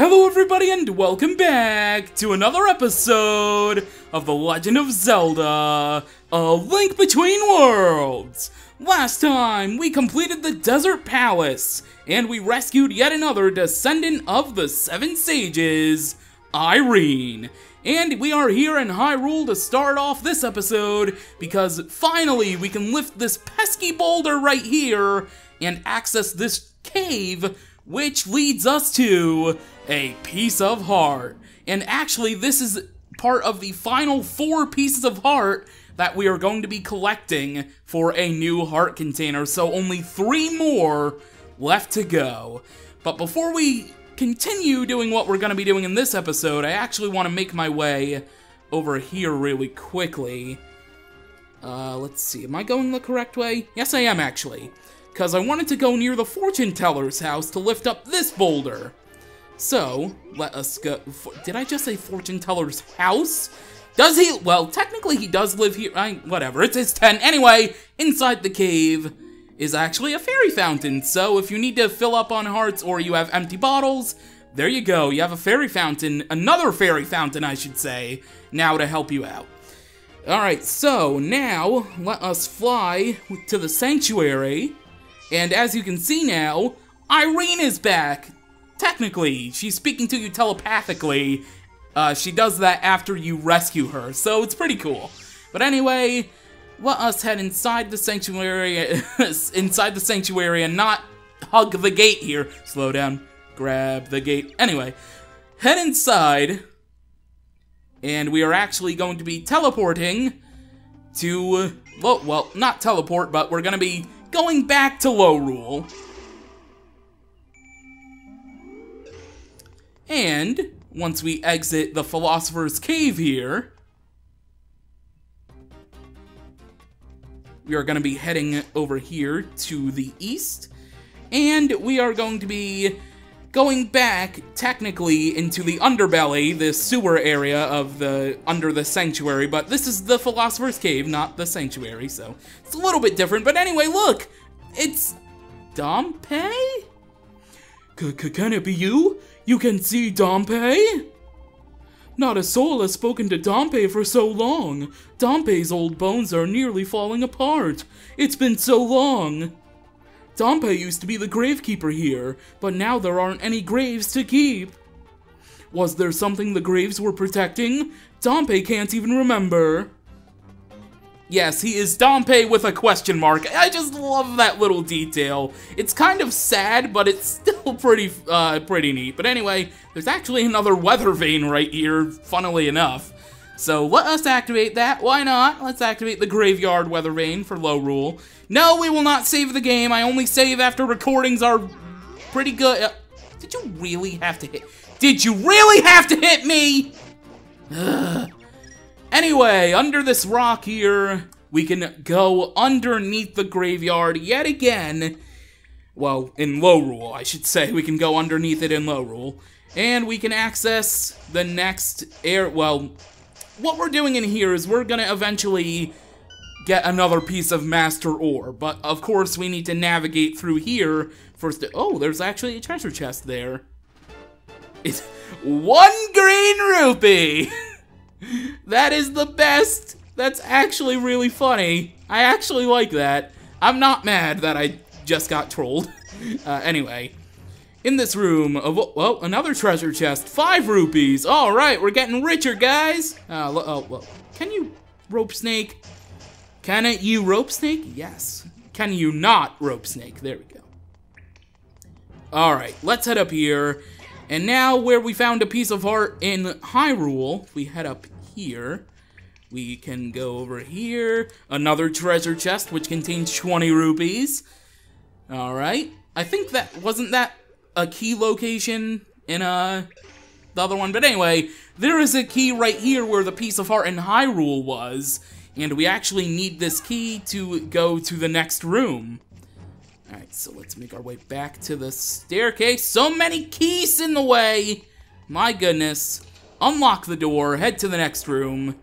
Hello everybody and welcome back to another episode of The Legend of Zelda: A Link Between Worlds! Last time, we completed the Desert Palace, and we rescued yet another descendant of the Seven Sages, Irene. And we are here in Hyrule to start off this episode, because finally we can lift this pesky boulder right here and access this cave, which leads us to a piece of heart. And actually, this is part of the final 4 pieces of heart that we are going to be collecting for a new heart container, so only 3 more left to go. But before we continue doing what we're going to be doing in this episode, I actually want to make my way over here really quickly. Let's see, am I going the correct way? Yes, I am, actually. Because I wanted to go near the fortune teller's house to lift up this boulder. So, let us go. Did I just say fortune teller's house? Does he? Well, technically he does live here. Whatever, it's his tent. Anyway, inside the cave is actually a fairy fountain. So, if you need to fill up on hearts or you have empty bottles, there you go. You have a fairy fountain. Another fairy fountain, I should say, now to help you out. Alright, so now let us fly to the sanctuary. And as you can see now, Irene is back! Technically, she's speaking to you telepathically. She does that after you rescue her, so it's pretty cool. But anyway, let us head inside the sanctuary, and not hug the gate here. Slow down, grab the gate. Anyway, head inside, and we are actually going to be teleporting to, well, not teleport, but we're going to be going back to Lorule. And once we exit the Philosopher's Cave here, we are going to be heading over here to the east. And we are going to be going back, technically, into the underbelly, the sewer area of the under the sanctuary, but this is the Philosopher's Cave, not the sanctuary, so it's a little bit different. But anyway, look! It's Dampé? Can it be you? You can see Dampé? Not a soul has spoken to Dampé for so long. Dampé's old bones are nearly falling apart. It's been so long. Dampé used to be the gravekeeper here, but now there aren't any graves to keep. Was there something the graves were protecting? Dampé can't even remember. Yes, he is Dampé with a question mark. I just love that little detail. It's kind of sad, but it's still pretty neat. But anyway, there's actually another weather vane right here, funnily enough. So let us activate that. Why not? Let's activate the graveyard weather vane for Lorule. No, we will not save the game. I only save after recordings are pretty good. Did you really have to hit? Did you really have to hit me? Ugh. Anyway, under this rock here, we can go underneath the graveyard yet again. Well, in Lorule, I should say. We can go underneath it in Lorule. And we can access the next air. Well, what we're doing in here is we're going to eventually get another piece of Master Ore, but of course we need to navigate through here first. Oh, there's actually a treasure chest there. It's 1 green rupee! That is the best! That's actually really funny. I actually like that. I'm not mad that I just got trolled. Anyway. In this room, another treasure chest, 5 rupees. All right, we're getting richer, guys. Can you rope snake? Can it you rope snake? Yes. Can you not rope snake? There we go. All right, let's head up here. And now where we found a piece of heart in Hyrule, if we head up here, we can go over here. Another treasure chest, which contains 20 rupees. All right, I think that wasn't that a key location in the other one, but anyway, there is a key right here where the piece of heart in Hyrule was, and we actually need this key to go to the next room. Alright, so let's make our way back to the staircase. So many keys in the way! My goodness. Unlock the door, head to the next room,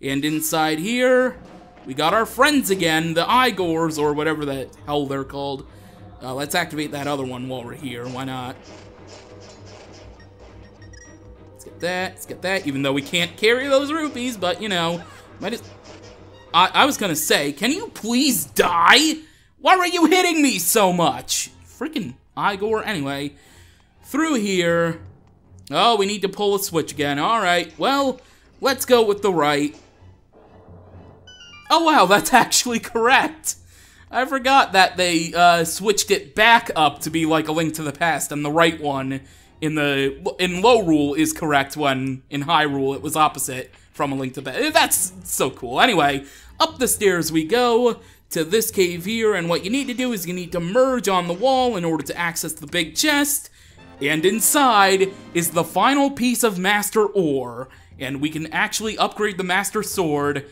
and inside here, we got our friends again, the Igors, or whatever the hell they're called. Let's activate that other one while we're here, why not? get that. Let's get that. Even though we can't carry those rupees, but you know, might as... I was gonna say, can you please die? Why are you hitting me so much? Freaking Igor. Anyway, through here. Oh, we need to pull a switch again. All right. Well, let's go with the right. Oh wow, that's actually correct. I forgot that they switched it back up to be like A Link to the Past, and the right one in Lorule is correct when in Hyrule it was opposite from A Link to the Past. That's so cool. Anyway, up the stairs we go to this cave here, and what you need to do is you need to merge on the wall in order to access the big chest, and inside is the final piece of Master Ore, and we can actually upgrade the Master Sword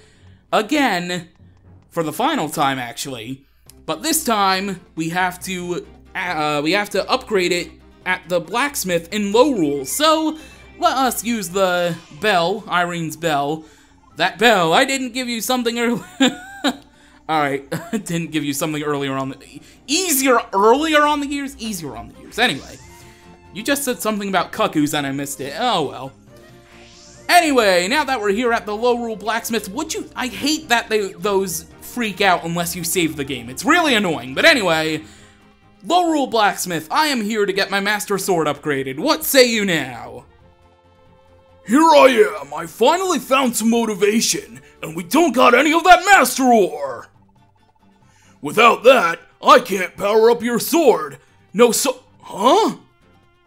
again for the final time, actually. But this time we have to upgrade it at the blacksmith in Lorule. So let us use the bell, Irene's bell. That bell. I didn't give you something earlier. All right, didn't give you something earlier on the easier on the years. Anyway, you just said something about cuckoos and I missed it. Oh well. Anyway, now that we're here at the Lorule Blacksmith, would you... I hate that those freak out unless you save the game. It's really annoying. But anyway, Lorule Blacksmith, I am here to get my Master Sword upgraded. What say you now? Here I am. I finally found some motivation, and we don't got any of that Master Ore. Without that, I can't power up your sword. No so... Huh?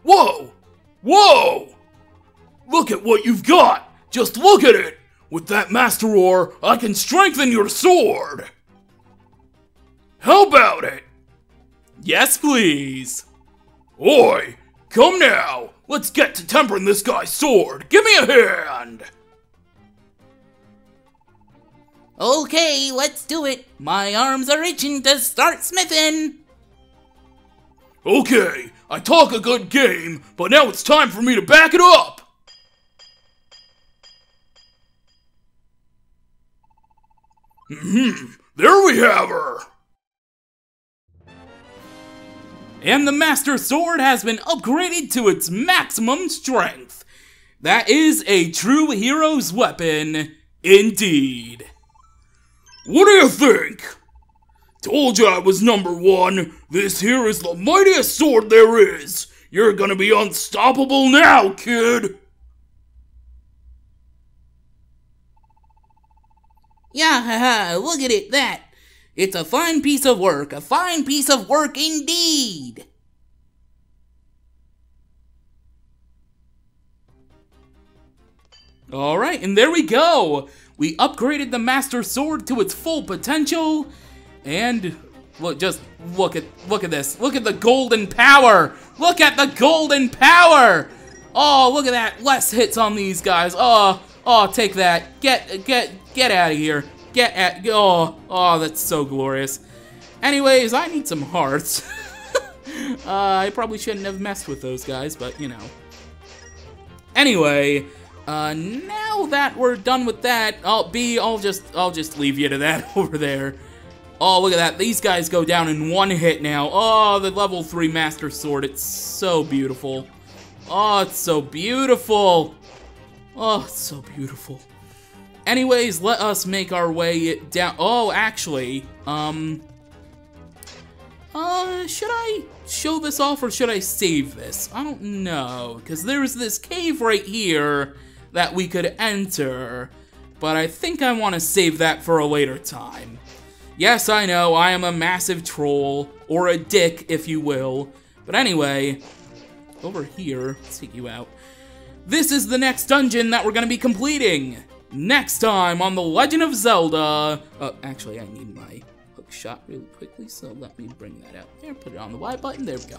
Whoa! Whoa! Look at what you've got! Just look at it! With that Master Ore, I can strengthen your sword! How about it? Yes, please! Oi! Come now! Let's get to tempering this guy's sword! Give me a hand! Okay, let's do it! My arms are itching to start smithing! Okay, I talk a good game, but now it's time for me to back it up! Mm-hmm. There we have her! And the Master Sword has been upgraded to its maximum strength. That is a true hero's weapon, indeed. What do you think? Told you I was number one. This here is the mightiest sword there is. You're gonna be unstoppable now, kid! Yahaha, look at it, that. It's a fine piece of work indeed. Alright, and there we go. We upgraded the Master Sword to its full potential. And look, just look at this. Look at the golden power. Look at the golden power. Oh, look at that. Less hits on these guys. Oh, take that. Get out of here. Oh, that's so glorious. Anyways, I need some hearts. I probably shouldn't have messed with those guys, but you know. Anyway, now that we're done with that, I'll just leave you to that over there. Oh, look at that. These guys go down in one hit now. Oh, the level 3 Master Sword. It's so beautiful. Oh, it's so beautiful. Oh, it's so beautiful. Anyways, let us make our way down. Oh, actually, should I show this off or should I save this? I don't know, because there's this cave right here that we could enter, but I think I want to save that for a later time. Yes, I know, I am a massive troll, or a dick, if you will. But anyway, over here, let's take you out. This is the next dungeon that we're going to be completing. Next time on The Legend of Zelda... actually, I need my hook shot really quickly, so let me bring that out there. Put it on the Y button. There we go.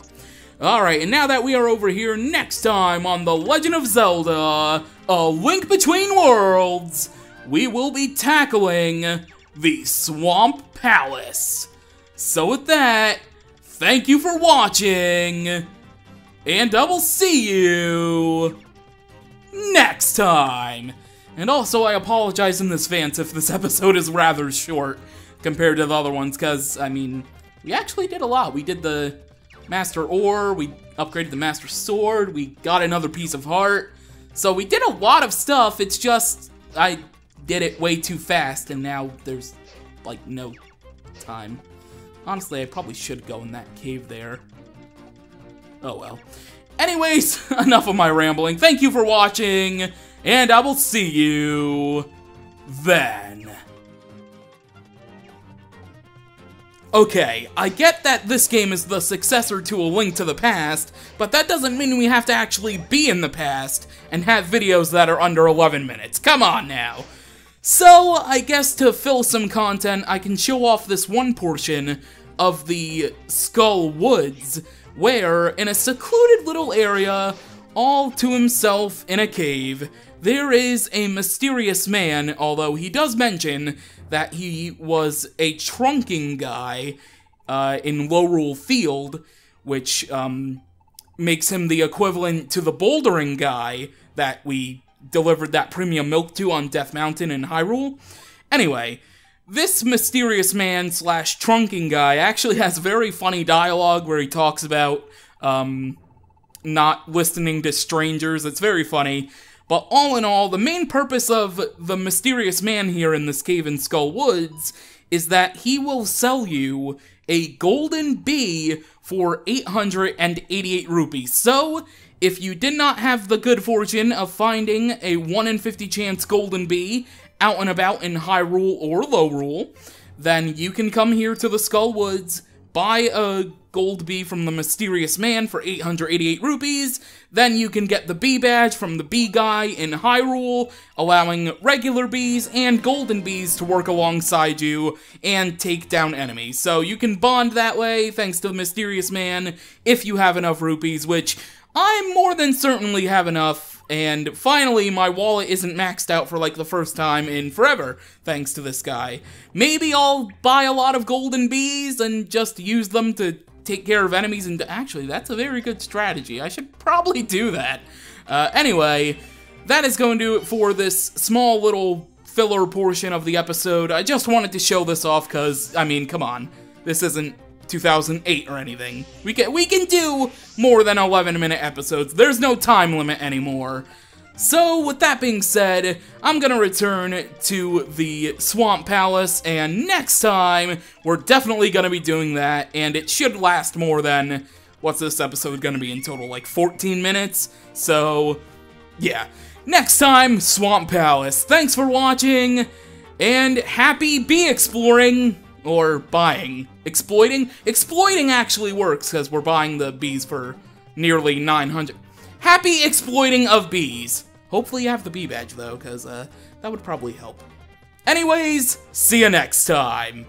Alright, and now that we are over here, next time on The Legend of Zelda, A Link Between Worlds, we will be tackling the Swamp Palace. So with that, thank you for watching, and I will see you next time. And also, I apologize in advance if this episode is rather short compared to the other ones, because, I mean, we actually did a lot. We did the Master Ore, we upgraded the Master Sword, we got another piece of heart, So we did a lot of stuff, it's just I did it way too fast and now there's like no time. Honestly, I probably should go in that cave there. Oh well. Anyways, enough of my rambling. Thank you for watching, and I will see you then. Okay, I get that this game is the successor to A Link to the Past, but that doesn't mean we have to actually be in the past and have videos that are under 11 minutes. Come on now. So, I guess to fill some content, I can show off this one portion of the Skull Woods, where, in a secluded little area, all to himself in a cave, there is a mysterious man, although he does mention that he was a trunking guy in Lorule Field, which makes him the equivalent to the bouldering guy that we delivered that premium milk to on Death Mountain in Hyrule. Anyway, this mysterious man slash trunking guy actually has very funny dialogue where he talks about not listening to strangers. It's very funny. But all in all, the main purpose of the mysterious man here in this cave in Skull Woods is that he will sell you a golden bee for 888 rupees. So, if you did not have the good fortune of finding a 1 in 50 chance golden bee out and about in Hyrule or Lorule, then you can come here to the Skull Woods, buy a gold bee from the mysterious man for 888 rupees, then you can get the bee badge from the bee guy in Hyrule, allowing regular bees and golden bees to work alongside you and take down enemies. So you can bond that way, thanks to the mysterious man, if you have enough rupees, which I more than certainly have enough, and finally my wallet isn't maxed out for like the first time in forever, thanks to this guy. Maybe I'll buy a lot of golden bees and just use them to take care of enemies, and actually that's a very good strategy. I should probably do that. Anyway, that is going to do it for this small little filler portion of the episode. I just wanted to show this off because, I mean, come on, this isn't 2008 or anything. We can do more than 11-minute episodes. There's no time limit anymore. So, with that being said, I'm gonna return to the Swamp Palace, and next time, we're definitely gonna be doing that, and it should last more than, what's this episode gonna be in total, like 14 minutes? So, yeah. Next time, Swamp Palace. Thanks for watching, and happy bee exploring, or buying. Exploiting? Exploiting actually works, because we're buying the bees for nearly 900. Happy exploiting of bees! Hopefully you have the bee badge, though, because that would probably help. Anyways, see you next time.